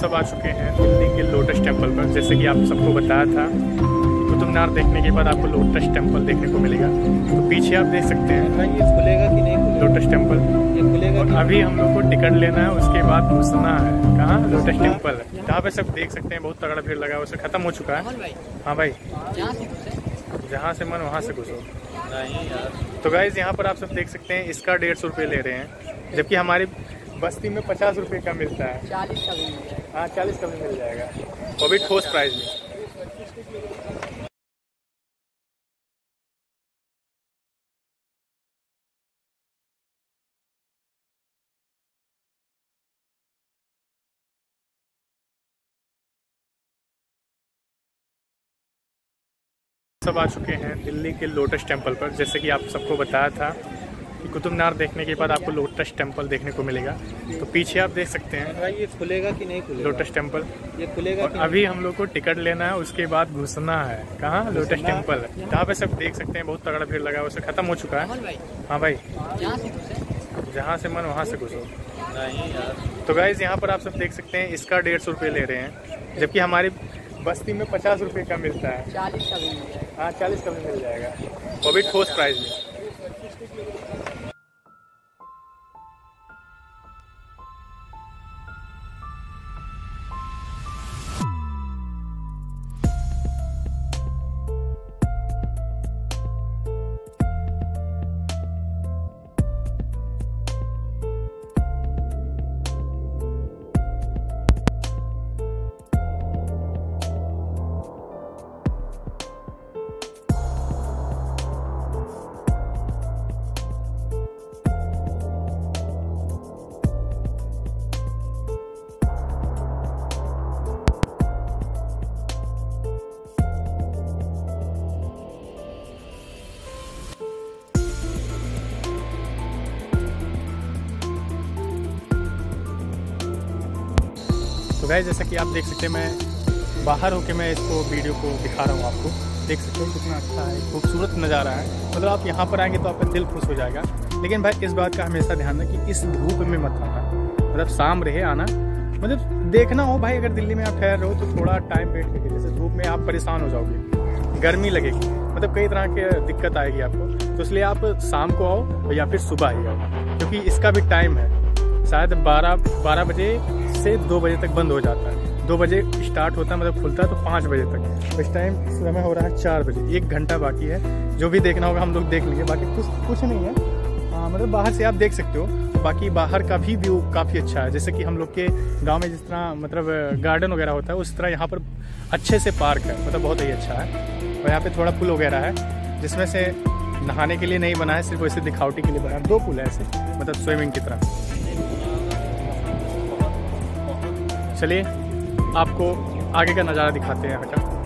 सब आ चुके हैं दिल्ली के लोटस टेम्पल पर। जैसे कि आप सबको बताया था, कुतुब मीनार देखने के बाद आपको लोटस टेम्पल देखने को मिलेगा। तो पीछे आप देख सकते हैं, भाई ये खुलेगा कि नहीं खुलेगा? लोटस टेम्पल ये खुलेगा। और अभी हम लोग को टिकट लेना है, उसके बाद घुसना है। कहाँ? Lotus temple. यहाँ पे सब देख सकते हैं, बहुत तगड़ा भीड़ लगा है। उसे खत्म हो चुका है। हाँ भाई, जहाँ से मन वहाँ से घुसो। तो गाइज यहाँ पर आप सब देख सकते हैं, इसका 150 रुपये ले रहे हैं, जबकि हमारे बस्ती में 50 रुपये का मिलता है। 40 का भी मिल जाएगा। हाँ, 40 का भी मिल जाएगा, वो भी ठोस प्राइस में। सब आ चुके हैं दिल्ली के लोटस टेम्पल पर। जैसे कि आप सबको बताया था, कुतुब मीनार देखने के बाद आपको लोटस टेम्पल देखने को मिलेगा। तो पीछे आप देख सकते हैं, भाई ये खुलेगा कि नहीं खुलेगा? लोटस टेम्पल ये खुलेगा। और अभी हम लोग को टिकट लेना है, उसके बाद घुसना है। कहाँ? Lotus temple. यहाँ पे सब देख सकते हैं, बहुत तगड़ा भीड़ लगा है। उसे खत्म हो चुका है। हाँ भाई, जहाँ से मन वहाँ से घुसो। तो गाइज यहाँ पर आप सब देख सकते हैं, इसका 150 रुपये ले रहे हैं, जबकि हमारे बस्ती में 50 रुपये का मिलता है। 40 का भी मिल जाएगा। हाँ, 40 का भी मिल जाएगा, वो भी ठोस प्राइस में। गाइस जैसा कि आप देख सकते हैं, मैं बाहर होके मैं इसको वीडियो को दिखा रहा हूँ। आपको देख सकते हैं कितना अच्छा है, खूबसूरत नज़ारा है। मतलब आप यहाँ पर आएंगे तो आपका दिल खुश हो जाएगा। लेकिन भाई इस बात का हमेशा ध्यान रखें कि इस धूप में मत आना, मतलब शाम रहे आना। मतलब देखना हो भाई, अगर दिल्ली में आप ठहर रहे हो तो थोड़ा टाइम वेट करके, जैसे धूप में आप परेशान हो जाओगे, गर्मी लगेगी, मतलब कई तरह की दिक्कत आएगी आपको। तो इसलिए आप शाम को आओ या फिर सुबह ही आओ, क्योंकि इसका भी टाइम है। शायद 12 बजे से 2 बजे तक बंद हो जाता है। 2 बजे स्टार्ट होता है, मतलब खुलता है तो 5 बजे तक। इस टाइम समय हो रहा है 4 बजे, 1 घंटा बाकी है। जो भी देखना होगा हम लोग देख लेंगे, बाकी कुछ नहीं है। मतलब बाहर से आप देख सकते हो, बाकी बाहर का भी व्यू काफ़ी अच्छा है। जैसे कि हम लोग के गांव में जिस तरह मतलब गार्डन वगैरह होता है, उस तरह यहाँ पर अच्छे से पार्क है, मतलब बहुत ही अच्छा है। और यहाँ पर थोड़ा पुल वगैरह है, जिसमें से नहाने के लिए नहीं बना है, सिर्फ वैसे दिखावटी के लिए बना है। 2 पुल है ऐसे, मतलब स्विमिंग की तरह। चलिए आपको आगे का नज़ारा दिखाते हैं। बेटा